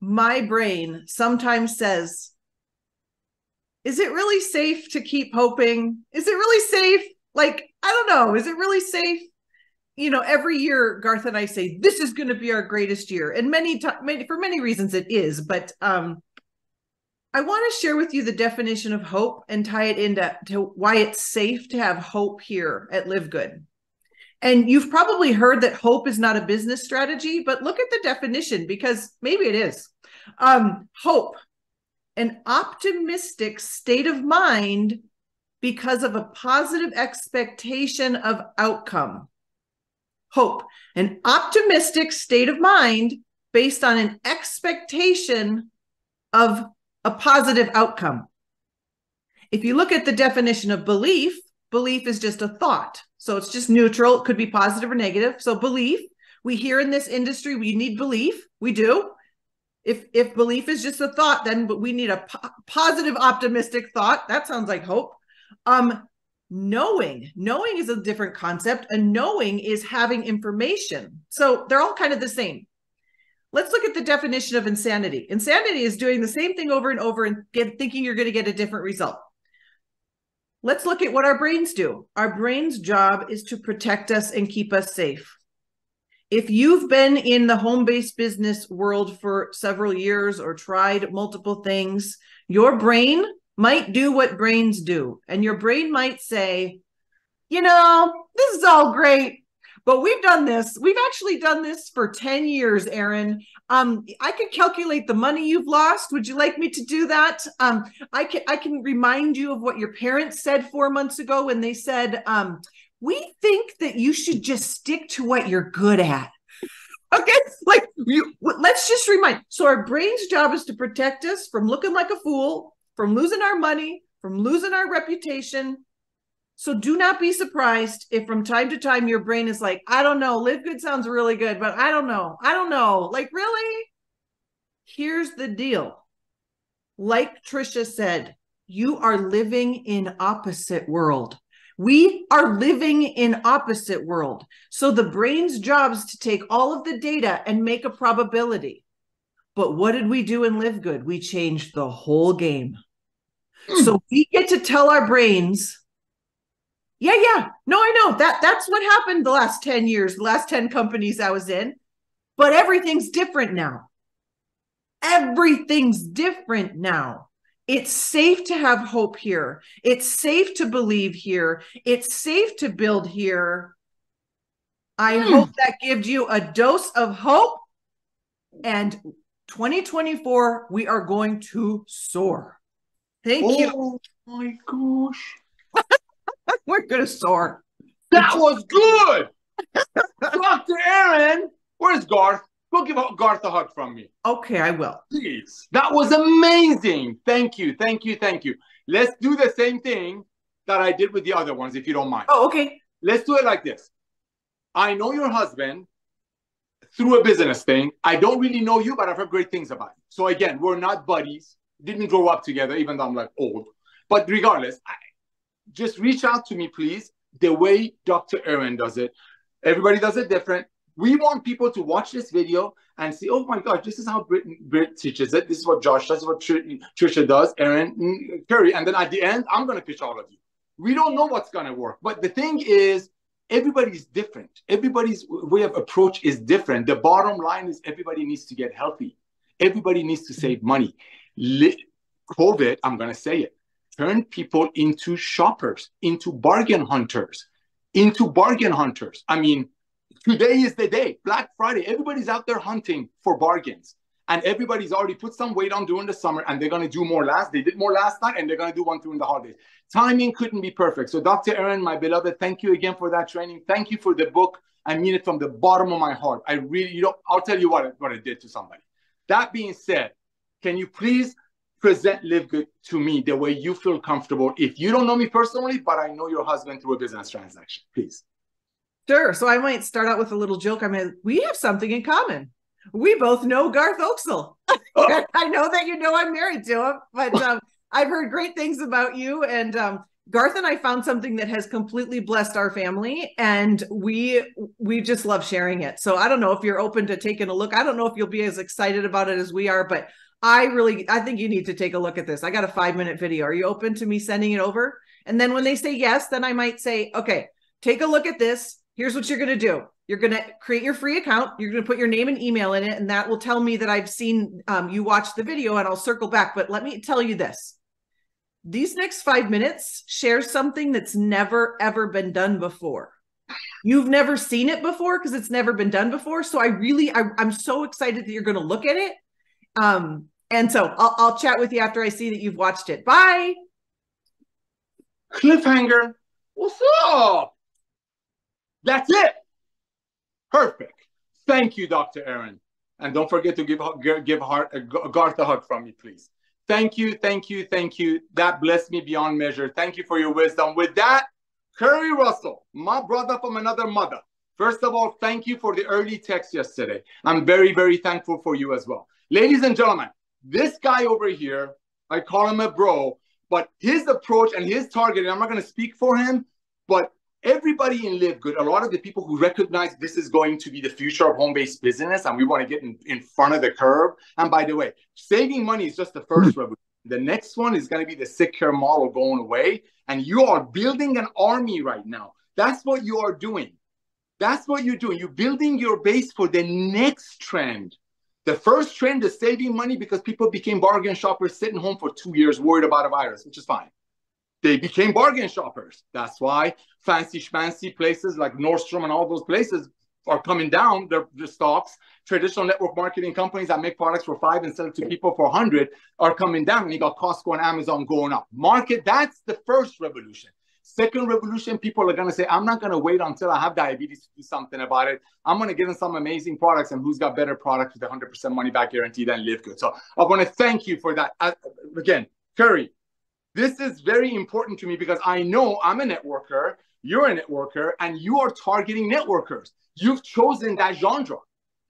my brain sometimes says, is it really safe to keep hoping? Is it really safe? Like, I don't know. Is it really safe? You know, every year, Garth and I say, this is going to be our greatest year. And for many reasons it is. But I want to share with you the definition of hope and tie it into why it's safe to have hope here at Live Good. And you've probably heard that hope is not a business strategy, but look at the definition, because maybe it is. Hope, an optimistic state of mind because of a positive expectation of outcome. Hope, an optimistic state of mind based on an expectation of a positive outcome. If you look at the definition of belief, belief is just a thought. So it's just neutral. It could be positive or negative. So belief, we hear in this industry, we need belief. We do. If belief is just a thought, then we need a positive, optimistic thought. That sounds like hope. Knowing is a different concept. And knowing is having information. So they're all kind of the same. Let's look at the definition of insanity. Insanity is doing the same thing over and over and thinking you're going to get a different result. Let's look at what our brains do. Our brain's job is to protect us and keep us safe. If you've been in the home-based business world for several years or tried multiple things, your brain might do what brains do. And your brain might say, you know, this is all great, but we've done this. We've actually done this for 10 years, Aaron. I could calculate the money you've lost. Would you like me to do that? I can remind you of what your parents said 4 months ago when they said, we think that you should just stick to what you're good at. Okay, like let's just remind. So our brain's job is to protect us from looking like a fool, from losing our money, from losing our reputation. So do not be surprised if from time to time your brain is like, I don't know, Live Good sounds really good, but I don't know. Like, really? Here's the deal. Like Tricia said, you are living in opposite world. We are living in opposite world. So the brain's job is to take all of the data and make a probability. But what did we do in Live Good? We changed the whole game. So we get to tell our brains, yeah. No, I know that's what happened the last 10 years, the last 10 companies I was in, but everything's different now. Everything's different now. It's safe to have hope here. It's safe to believe here. It's safe to build here. I hope that gives you a dose of hope, and 2024, we are going to soar. Thank you. Oh my gosh. We're going to soar. That was good. Dr. Aaron, where's Garth? Go give Garth a hug from me. Okay, I will. Please. That was amazing. Thank you. Let's do the same thing that I did with the other ones, if you don't mind. Oh, okay. Let's do it like this. I know your husband through a business thing. I don't really know you, but I've heard great things about you. So again, we're not buddies. Didn't grow up together, even though I'm like old. But regardless, just reach out to me, please, the way Dr. Aaron does it. Everybody does it different. We want people to watch this video and see, oh my God, this is how Brit teaches it. This is what Josh does, this is what Tricia does, Aaron, Kerry. And then at the end, I'm going to pitch all of you. We don't know what's going to work. But the thing is, everybody's different. Everybody's way of approach is different. The bottom line is everybody needs to get healthy. Everybody needs to save money. COVID, I'm going to say it, turn people into shoppers, into bargain hunters, I mean, today is the day, Black Friday. Everybody's out there hunting for bargains. And everybody's already put some weight on during the summer, and they're going to do more They did more last night, and they're going to do one during the holidays. Timing couldn't be perfect. So Dr. Aaron, my beloved, thank you again for that training. Thank you for the book. I mean it from the bottom of my heart. I really, I'll tell you what it did to somebody. That being said, can you please present Live Good to me the way you feel comfortable, if you don't know me personally, but I know your husband through a business transaction, please. Sure. So I might start out with a little joke. I mean, we have something in common. We both know Garth Oaksle. Oh. I know that you know I'm married to him, but I've heard great things about you. And Garth and I found something that has completely blessed our family, and we just love sharing it. So I don't know if you're open to taking a look. I don't know if you'll be as excited about it as we are, but I think you need to take a look at this. I got a 5-minute video. Are you open to me sending it over? And then when they say yes, then I might say, okay, take a look at this. Here's what you're going to do. You're going to create your free account. You're going to put your name and email in it. And that will tell me that I've seen you watch the video, and I'll circle back. But let me tell you this. These next 5 minutes, share something that's never, ever been done before. You've never seen it before because it's never been done before. So I'm so excited that you're going to look at it. And so I'll chat with you after I see that you've watched it. Bye. Cliffhanger. What's up? That's it. Perfect. Thank you, Dr. Aaron. And don't forget to give Garth a hug from me, please. Thank you, thank you, thank you. That blessed me beyond measure. Thank you for your wisdom. With that, Kerry Russell, my brother from another mother. First of all, thank you for the early text yesterday. I'm very, very thankful for you as well. Ladies and gentlemen, this guy over here, I call him a bro, but his approach and his target, and I'm not going to speak for him, but everybody in Live Good, a lot of the people who recognize this is going to be the future of home-based business, and we want to get in front of the curve. And by the way, saving money is just the first revolution. The next one is going to be the sick care model going away. And you are building an army right now. That's what you are doing. That's what you're doing. You're building your base for the next trend. The first trend is saving money because people became bargain shoppers sitting home for 2 years worried about a virus, which is fine. They became bargain shoppers. That's why fancy schmancy places like Nordstrom and all those places are coming down their stocks. Traditional network marketing companies that make products for $5 and sell it to people for $100 are coming down. And you got Costco and Amazon going up. Market, that's the first revolution. Second revolution, people are going to say, I'm not going to wait until I have diabetes to do something about it. I'm going to give them some amazing products, and who's got better products with 100% money back guarantee than LiveGood. So I want to thank you for that. Again, Kerry. This is very important to me because I know I'm a networker, you're a networker, and you are targeting networkers. You've chosen that genre.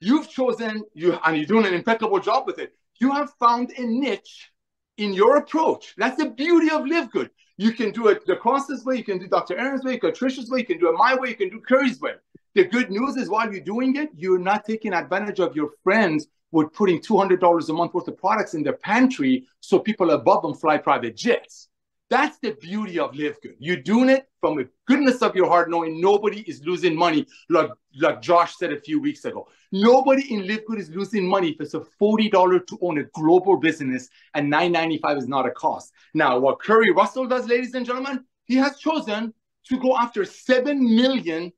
You've chosen, and you're doing an impeccable job with it. You have found a niche in your approach. That's the beauty of Live Good. You can do it the Cross's way, you can do Dr. Aaron's way, you can do Tricia's way, you can do it my way, you can do Kerry's way. The good news is while you're doing it, you're not taking advantage of your friends with putting $200 a month worth of products in their pantry so people above them fly private jets. That's the beauty of Live Good. You're doing it from the goodness of your heart, knowing nobody is losing money, like Josh said a few weeks ago. Nobody in Live Good is losing money if it's a $40 to own a global business, and $9.95 is not a cost. Now, what Kerry Russell does, ladies and gentlemen, he has chosen to go after 7 million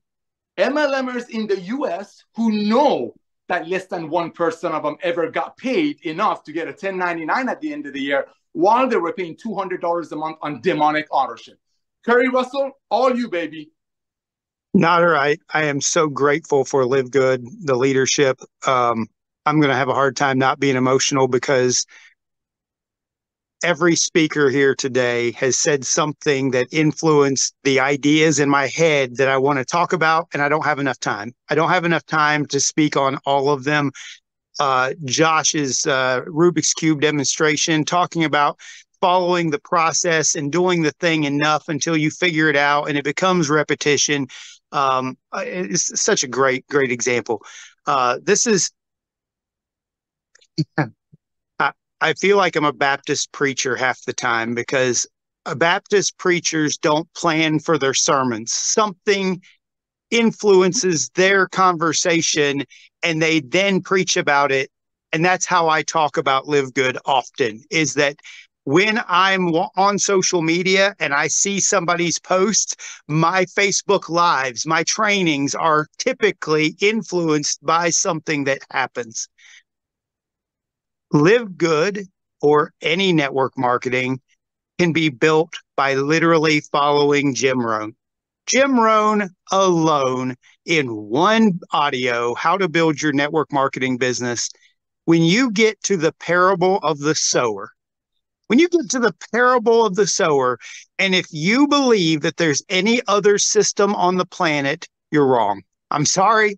MLMers in the US who know that less than 1% of them ever got paid enough to get a 1099 at the end of the year while they were paying $200 a month on demonic authorship. Kerry Russell, all you, baby. Nader, I am so grateful for Live Good, the leadership. I'm going to have a hard time not being emotional because every speaker here today has said something that influenced the ideas in my head that I want to talk about, and I don't have enough time. I don't have enough time to speak on all of them. Josh's Rubik's Cube demonstration, talking about following the process and doing the thing enough until you figure it out and it becomes repetition. It's such a great, great example. This is... I feel like I'm a Baptist preacher half the time because Baptist preachers don't plan for their sermons. Something influences their conversation and they then preach about it. And that's how I talk about Live Good often, is that when I'm on social media and I see somebody's post, my Facebook lives, my trainings are typically influenced by something that happens. Live Good or any network marketing can be built by literally following Jim Rohn. Jim Rohn alone in one audio, how to build your network marketing business. When you get to the parable of the sower, and if you believe that there's any other system on the planet, you're wrong. I'm sorry.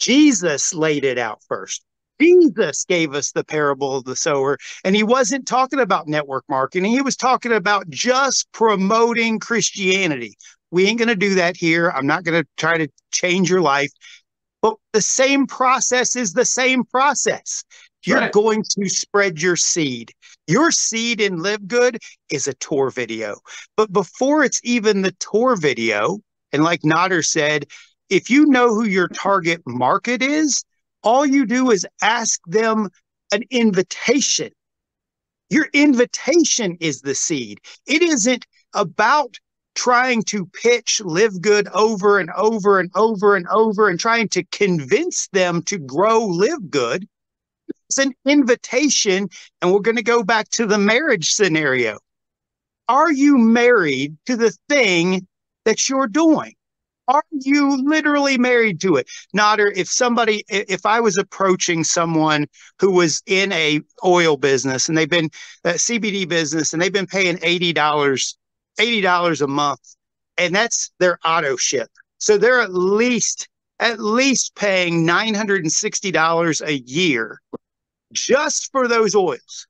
Jesus laid it out first. Jesus gave us the parable of the sower, and he wasn't talking about network marketing. He was talking about just promoting Christianity. We ain't going to do that here. I'm not going to try to change your life. But the same process is the same process. You're right. Going to spread your seed. Your seed in Live Good is a tour video. But before it's even the tour video, and like Nader said, if you know who your target market is, all you do is ask them an invitation. Your invitation is the seed. It isn't about trying to pitch Live Good over and over and over and over and trying to convince them to grow Live Good. It's an invitation, and we're going to go back to the marriage scenario. Are you married to the thing that you're doing? Are you literally married to it? Nader, if I was approaching someone who was in a oil business and they've been a CBD business and they've been paying $80 a month, and that's their auto ship. So they're at least paying $960 a year just for those oils.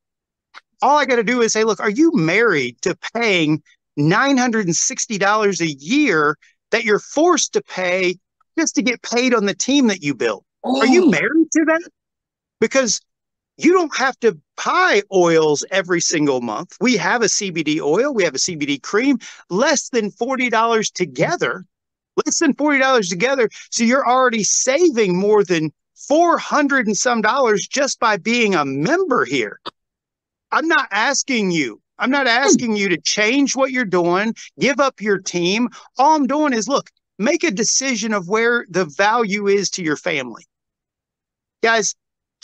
All I got to do is say, look, are you married to paying $960 a year that you're forced to pay just to get paid on the team that you built? Oh. Are you married to that? Because you don't have to buy oils every single month. We have a CBD oil. We have a CBD cream, less than $40 together. So you're already saving more than $400 and some just by being a member here. I'm not asking you to change what you're doing, give up your team. All I'm doing is, look, make a decision of where the value is to your family. Guys,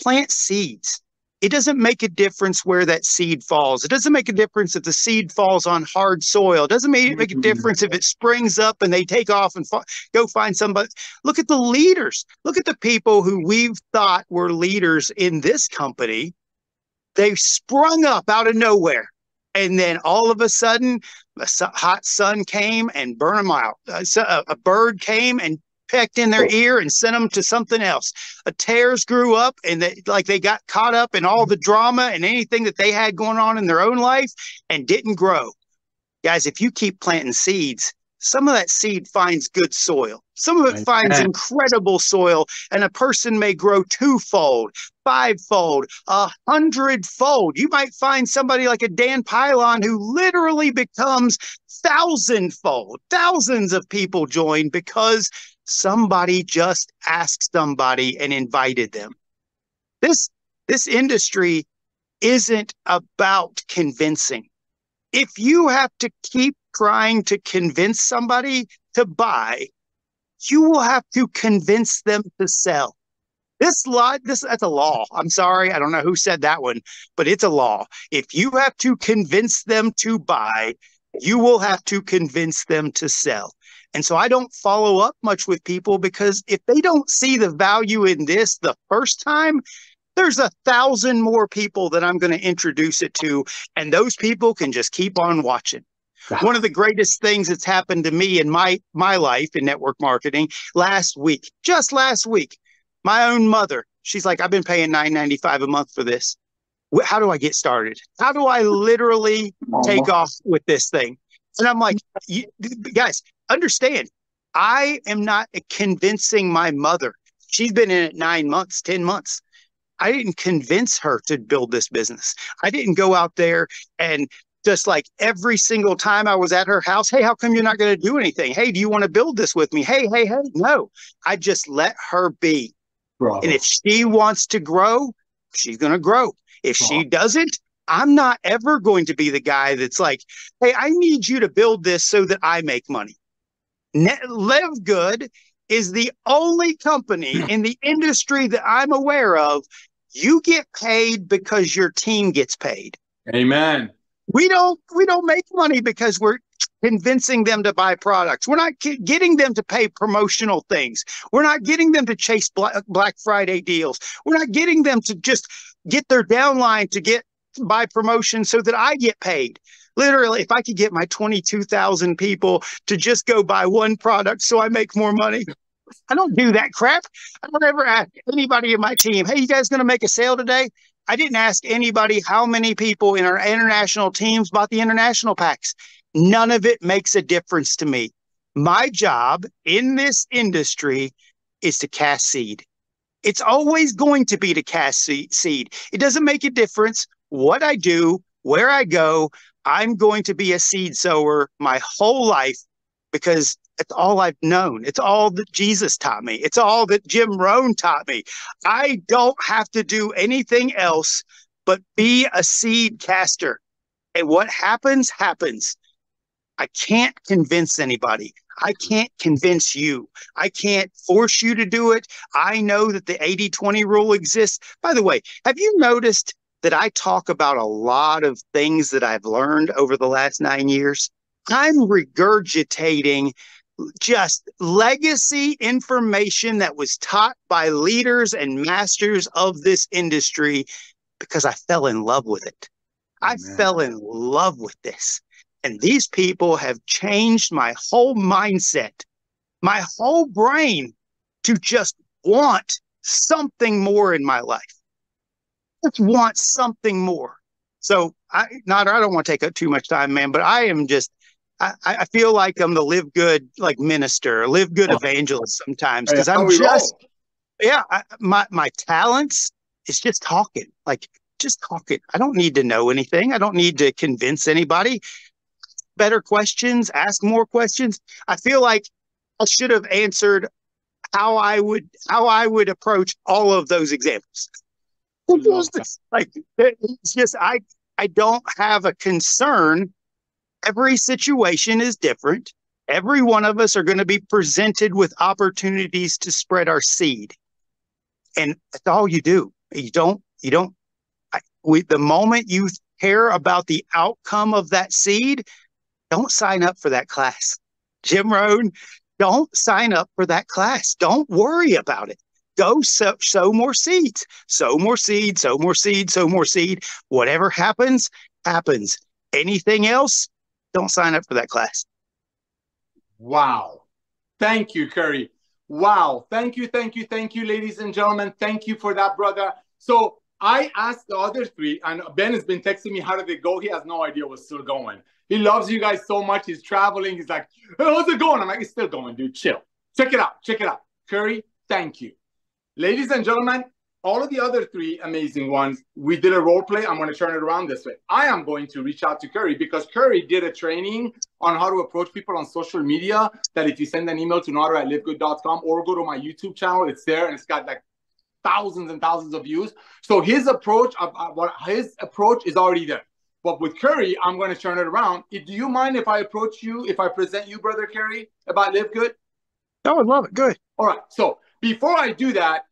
plant seeds. It doesn't make a difference where that seed falls. It doesn't make a difference if the seed falls on hard soil. It doesn't make a difference if it springs up and they take off and go find somebody. Look at the leaders. Look at the people who we've thought were leaders in this company. They sprung up out of nowhere. And then all of a sudden, a hot sun came and burned them out. A bird came and pecked in their ear and sent them to something else. Tares grew up, and they got caught up in all the drama and anything that they had going on in their own life and didn't grow. Guys, if you keep planting seeds, some of that seed finds good soil. Some of it finds incredible soil, and a person may grow 2-fold, 5-fold, 100-fold. You might find somebody like a Dan Pylon who literally becomes 1,000-fold. Thousands of people join because somebody just asked somebody and invited them. This industry isn't about convincing. If you have to keep trying to convince somebody to buy, you will have to convince them to sell. That's a law. I'm sorry. I don't know who said that one, but it's a law. If you have to convince them to buy, you will have to convince them to sell. And so I don't follow up much with people, because if they don't see the value in this the first time, there's 1,000 more people that I'm going to introduce it to. And those people can just keep on watching. Wow. One of the greatest things that's happened to me in my life in network marketing last week, my own mother, she's like, I've been paying $9.95 a month for this. How do I get started? How do I literally take off with this thing? And I'm like, guys, understand, I am not convincing my mother. She's been in it 9 months, 10 months. I didn't convince her to build this business. I didn't go out there and just like every single time I was at her house, hey, how come you're not going to do anything? Hey, do you want to build this with me? Hey. No, I just let her be. Bravo. And if she wants to grow, she's going to grow. If she doesn't, I'm not ever going to be the guy that's like, hey, I need you to build this so that I make money. Live Good is the only company in the industry that I'm aware of. You get paid because your team gets paid. Amen. We don't make money because we're convincing them to buy products. We're not getting them to pay promotional things. We're not getting them to chase Black Friday deals. We're not getting them to just get their downline to buy promotion so that I get paid. Literally, if I could get my 22,000 people to just go buy one product so I make more money, I don't do that crap. I don't ever ask anybody in my team, hey, you guys going to make a sale today? I didn't ask anybody how many people in our international teams bought the international packs. None of it makes a difference to me. My job in this industry is to cast seed. It's always going to be to cast seed. It doesn't make a difference what I do, where I go. I'm going to be a seed sower my whole life because it's all I've known. It's all that Jesus taught me. It's all that Jim Rohn taught me. I don't have to do anything else but be a seed caster. And what happens, happens. I can't convince anybody. I can't convince you. I can't force you to do it. I know that the 80-20 rule exists. By the way, have you noticed that I talk about a lot of things that I've learned over the last 9 years? I'm regurgitating just legacy information that was taught by leaders and masters of this industry because I fell in love with it. Amen. I fell in love with this. And these people have changed my whole mindset, my whole brain to just want something more in my life. Just want something more. So, Nader, I don't want to take up too much time, man, but I am just, I feel like I'm the Live Good like minister, Live Good evangelist sometimes because I'm just, my talents is just talking, like just talking. I don't need to know anything. I don't need to convince anybody. Better questions, ask more questions. I feel like I should have answered how I would approach all of those examples. Like it's just I don't have a concern. Every situation is different. Every one of us are going to be presented with opportunities to spread our seed, and that's all you do. You don't. The moment you care about the outcome of that seed, don't sign up for that class. Jim Rohn, don't sign up for that class. Don't worry about it. Go sow more seeds. Sow more seed, sow more seed, sow more seed. Whatever happens, happens. Anything else, don't sign up for that class. Wow. Thank you, Kerry. Wow. Thank you, ladies and gentlemen. Thank you for that, brother. So I asked the other three, and Ben has been texting me, how did it go? He has no idea what's still going. He loves you guys so much. He's traveling. He's like, hey, how's it going? I'm like, it's still going, dude. Chill. Check it out. Check it out. Kerry, thank you. Ladies and gentlemen, all of the other three amazing ones, we did a role play. I'm going to turn it around this way. I am going to reach out to Kerry because Kerry did a training on how to approach people on social media that if you send an email to nader@livegood.com or go to my YouTube channel, it's there and it's got like thousands and thousands of views. So his approach is already there. But with Kerry, I'm going to turn it around. Do you mind if I approach you, if I present you, Brother Kerry, about Live Good? I would love it. Good. All right. So before I do that,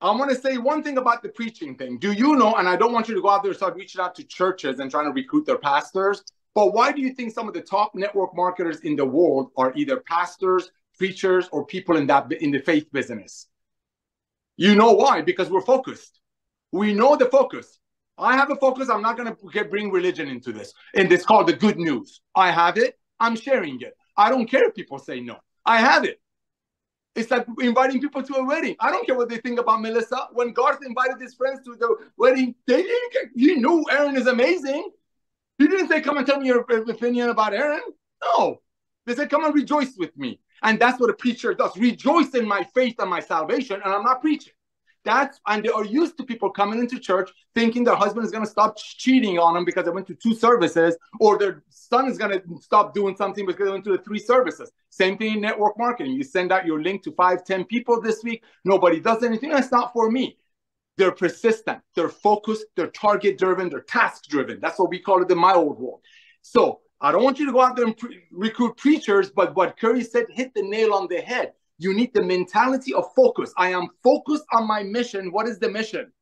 I'm going to say one thing about the preaching thing. Do you know, and I don't want you to go out there and start reaching out to churches and trying to recruit their pastors, but why do you think some of the top network marketers in the world are either pastors, preachers, or people in the faith business? You know why? Because we're focused. We know the focus. I have a focus. I'm not going to bring religion into this. And it's called the good news. I have it. I'm sharing it. I don't care if people say no. I have it. It's like inviting people to a wedding. I don't care what they think about Melissa. When Garth invited his friends to the wedding, they didn't care. He knew Aaron is amazing. He didn't say, come and tell me your opinion about Aaron. No. They said, come and rejoice with me. And that's what a preacher does. Rejoice in my faith and my salvation, and I'm not preaching. And they are used to people coming into church thinking their husband is going to stop cheating on them because they went to 2 services, or their son is going to stop doing something because they went to the 3 services. Same thing in network marketing. You send out your link to 5, 10 people this week. Nobody does anything. That's not for me. They're persistent. They're focused. They're target-driven. They're task-driven. That's what we call it in my old world. So I don't want you to go out there and recruit preachers, but what Kerry said hit the nail on the head. You need the mentality of focus. I am focused on my mission. What is the mission?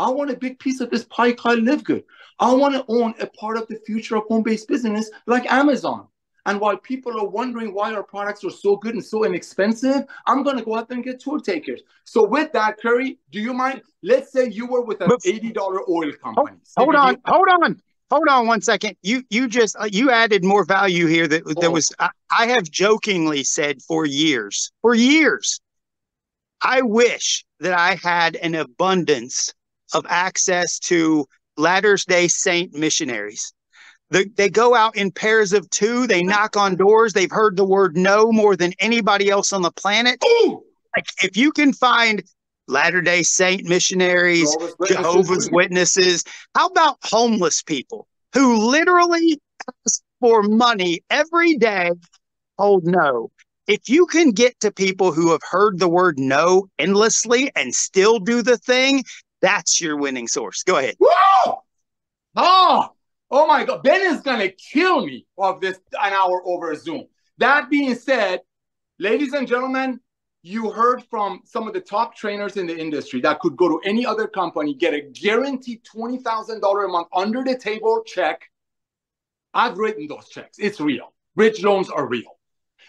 I want a big piece of this pie called Live Good. I want to own a part of the future of home-based business like Amazon. And while people are wondering why our products are so good and so inexpensive, I'm going to go out there and get tour takers. So with that, Kerry, do you mind? Let's say you were with an $80 oil company. Hold on. Hold on one second. You added more value here that was, I have jokingly said for years, I wish that I had an abundance of access to Latter-day Saint missionaries. They go out in pairs of two. They knock on doors. They've heard the word no more than anybody else on the planet. Ooh. Like, if you can find Latter-day Saint missionaries, Jehovah's Witnesses, how about homeless people who literally ask for money every day, hold no. If you can get to people who have heard the word no endlessly and still do the thing, that's your winning source. Go ahead. Whoa! Oh my God. Ben is going to kill me of this an hour over Zoom. That being said, ladies and gentlemen, you heard from some of the top trainers in the industry that could go to any other company, get a guaranteed $20,000 a month under the table check. I've written those checks. It's real. Bridge loans are real.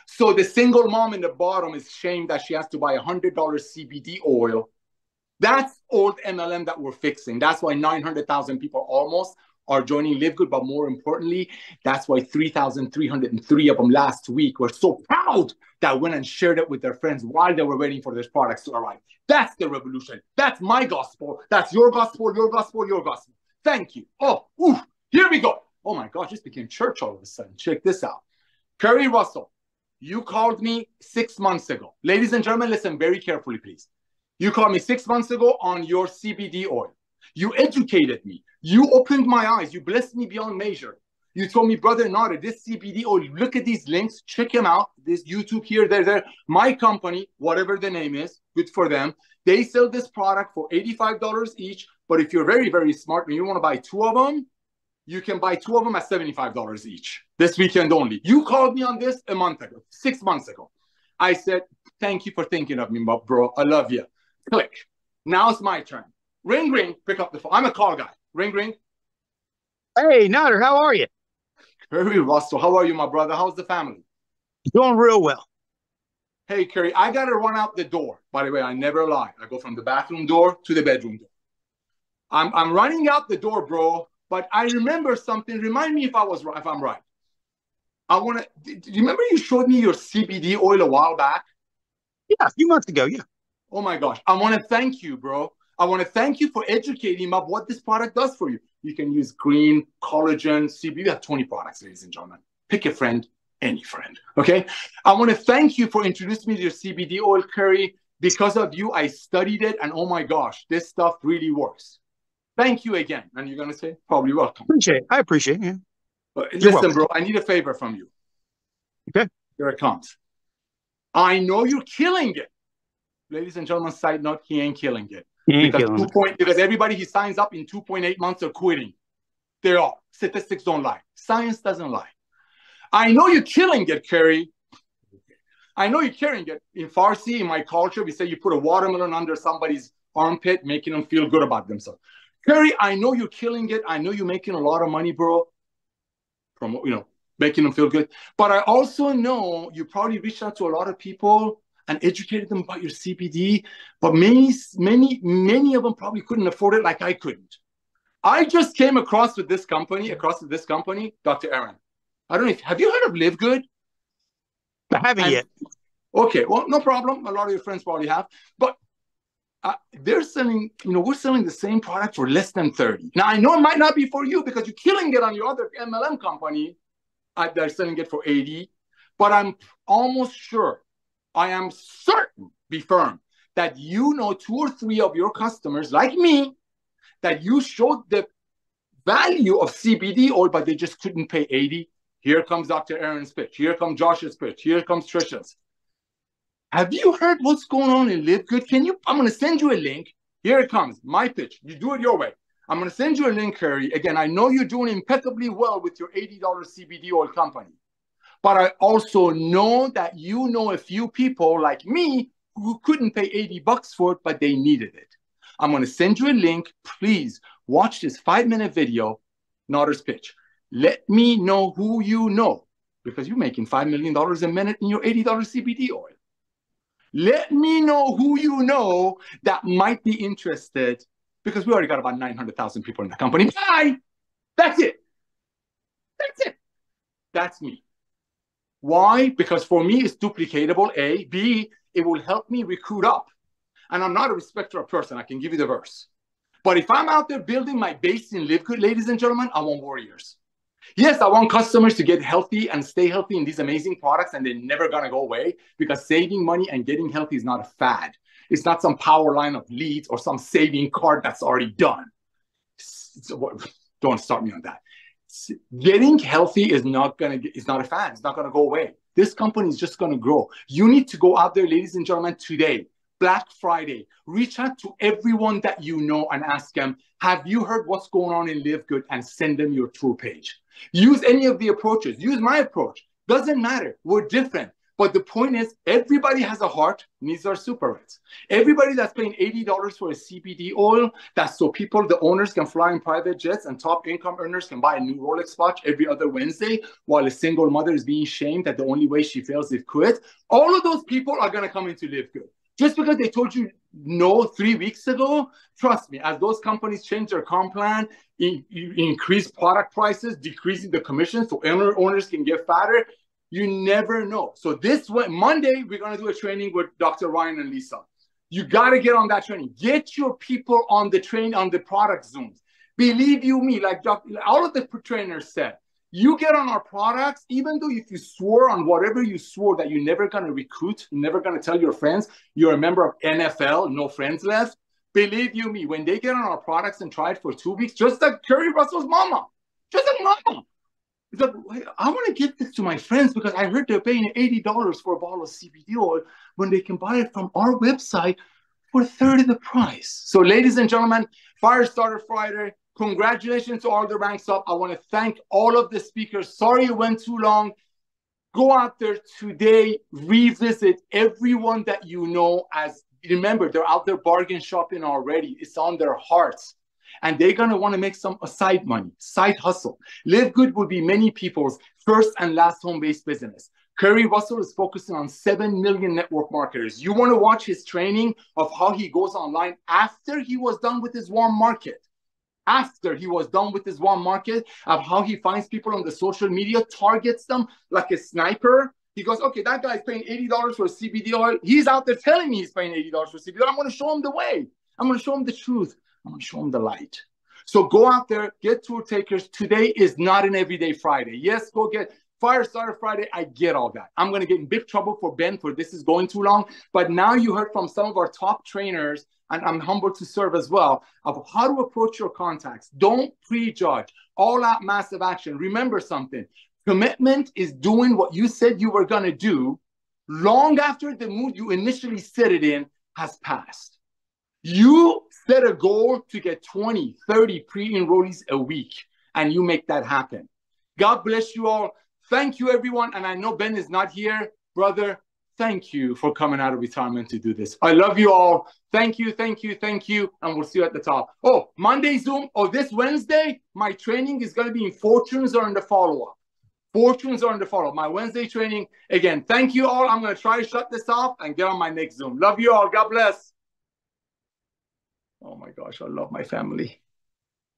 So the single mom in the bottom is shamed that she has to buy $100 CBD oil. That's old MLM that we're fixing. That's why 900,000 people almost are joining LiveGood, but more importantly, that's why 3,303 of them last week were so proud that went and shared it with their friends while they were waiting for their products to arrive. That's the revolution. That's my gospel. That's your gospel, your gospel, your gospel. Thank you. Oh, oof, here we go. Oh my God, just became church all of a sudden. Check this out. Kerry Russell, you called me 6 months ago. Ladies and gentlemen, listen very carefully, please. You called me 6 months ago on your CBD oil. You educated me. You opened my eyes. You blessed me beyond measure. You told me, brother Nader, this CBD oil, look at these links, check them out. This YouTube here, there. My company, whatever the name is, good for them. They sell this product for $85 each. But if you're very, very smart and you want to buy two of them, you can buy two of them at $75 each this weekend only. You called me on this a month ago, 6 months ago. I said, thank you for thinking of me, bro. I love you. Click. Now it's my turn. Ring, ring, pick up the phone. I'm a call guy. Ring, ring. Hey, Nader, how are you? Kerry Russell, how are you, my brother? How's the family? Doing real well. Hey, Kerry, I got to run out the door. By the way, I never lie. I go from the bathroom door to the bedroom door. I'm running out the door, bro, but I remember something. Remind me if I'm right. I want to – remember you showed me your CBD oil a while back? Yeah, a few months ago, yeah. Oh, my gosh. I want to thank you, bro. I want to thank you for educating about what this product does for you. You can use green, collagen, CBD. We have 20 products, ladies and gentlemen. Pick a friend, any friend, okay? I want to thank you for introducing me to your CBD oil, Kerry. Because of you, I studied it, and oh my gosh, this stuff really works. Thank you again. And you're going to say, probably welcome. Appreciate it. I appreciate you. Listen, bro, I need a favor from you. Okay. Here it comes. I know you're killing it. Ladies and gentlemen, side note, he ain't killing it. Because everybody he signs up in 2.8 months are quitting. They are. Statistics don't lie. Science doesn't lie. I know you're killing it, Kerry. I know you're killing it. In Farsi, in my culture, we say you put a watermelon under somebody's armpit, making them feel good about themselves. Kerry, I know you're killing it. I know you're making a lot of money, bro. Making them feel good. But I also know you probably reached out to a lot of people and educated them about your CBD, but many of them probably couldn't afford it like I couldn't. I just came across with this company, Dr. Aaron. I don't know if, have you heard of LiveGood? I haven't yet. Okay, well, no problem. A lot of your friends probably have, but they're selling, we're selling the same product for less than 30. Now, I know it might not be for you because you're killing it on your other MLM company. They're selling it for 80, but I'm almost sure I am certain that you know two or three of your customers, like me, that you showed the value of CBD oil, but they just couldn't pay 80. Here comes Dr. Aaron's pitch. Here comes Josh's pitch. Here comes Tricia's. Have you heard what's going on in LiveGood? I'm going to send you a link. Here it comes, my pitch. You do it your way. I'm going to send you a link, Kerry. Again, I know you're doing impeccably well with your $80 CBD oil company. But I also know that you know a few people like me who couldn't pay 80 bucks for it, but they needed it. I'm going to send you a link. Please watch this 5-minute video, Nader's pitch. Let me know who you know, because you're making $5 million a minute in your $80 CBD oil. Let me know who you know that might be interested, because we already got about 900,000 people in the company. Bye! That's it. That's it. That's me. Why? Because for me, it's duplicatable, A. B, it will help me recruit up. And I'm not a respecter of person. I can give you the verse. But if I'm out there building my base in LiveGood, ladies and gentlemen, I want warriors. Yes, I want customers to get healthy and stay healthy in these amazing products, and they're never going to go away, because saving money and getting healthy is not a fad. It's not some power line of leads or some saving card that's already done. Don't start me on that. Getting healthy is not going to, it's not a fad. It's not going to go away. This company is just going to grow. You need to go out there, ladies and gentlemen, today, Black Friday, reach out to everyone that you know and ask them, have you heard what's going on in LiveGood, and send them your tour page. Use any of the approaches. Use my approach. Doesn't matter. We're different. But the point is, everybody has a heart. Needs are super rich. Everybody that's paying $80 for a CBD oil, that's so people, the owners, can fly in private jets, and top income earners can buy a new Rolex watch every other Wednesday, while a single mother is being shamed that the only way she fails is quit. All of those people are going to come into LiveGood. Just because they told you no 3 weeks ago, trust me, as those companies change their comp plan, increase product prices, decreasing the commission so owners can get fatter, you never know. So this way, Monday, we're going to do a training with Dr. Ryan and Lisa. You got to get on that training. Get your people on the train, on the product Zooms. Believe you me, like all of the trainers said, you get on our products, even though if you swore on whatever you swore that you're never going to recruit, never going to tell your friends, you're a member of NFL, no friends left. Believe you me, when they get on our products and try it for 2 weeks, just like Kerry Russell's mama, just like mama. It's like, I want to give this to my friends because I heard they're paying $80 for a bottle of CBD oil when they can buy it from our website for a third of the price. So ladies and gentlemen, Firestarter Friday. Congratulations to all the ranks up. I want to thank all of the speakers. Sorry it went too long. Go out there today. Revisit everyone that you know. As remember, they're out there bargain shopping already. It's on their hearts. And they're going to want to make some side money, side hustle. LiveGood will be many people's first and last home-based business. Kerry Russell is focusing on 7 million network marketers. You want to watch his training of how he goes online after he was done with his warm market. After he was done with his warm market, of how he finds people on the social media, targets them like a sniper. He goes, okay, that guy's paying $80 for CBD oil. He's out there telling me he's paying $80 for CBD oil. I'm going to show him the way. I'm going to show him the truth. I'm going to show him the light. So go out there, get tour takers. Today is not an everyday Friday. Yes, go get Firestarter Friday. I get all that. I'm going to get in big trouble for Ben for this is going too long. But now you heard from some of our top trainers, and I'm humbled to serve as well, of how to approach your contacts. Don't prejudge. All out massive action. Remember something. Commitment is doing what you said you were going to do long after the mood you initially set it in has passed. You set a goal to get 20, 30 pre-enrollees a week, and you make that happen. God bless you all. Thank you, everyone. And I know Ben is not here. Brother, thank you for coming out of retirement to do this. I love you all. Thank you, thank you, thank you. And we'll see you at the top. Oh, Monday Zoom. Oh, this Wednesday, my training is going to be in Fortunes or in the follow-up. Fortunes or in the follow-up. My Wednesday training. Again, thank you all. I'm going to try to shut this off and get on my next Zoom. Love you all. God bless. Oh, my gosh. I love my family.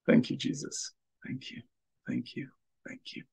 Thank you, Jesus. Thank you. Thank you. Thank you.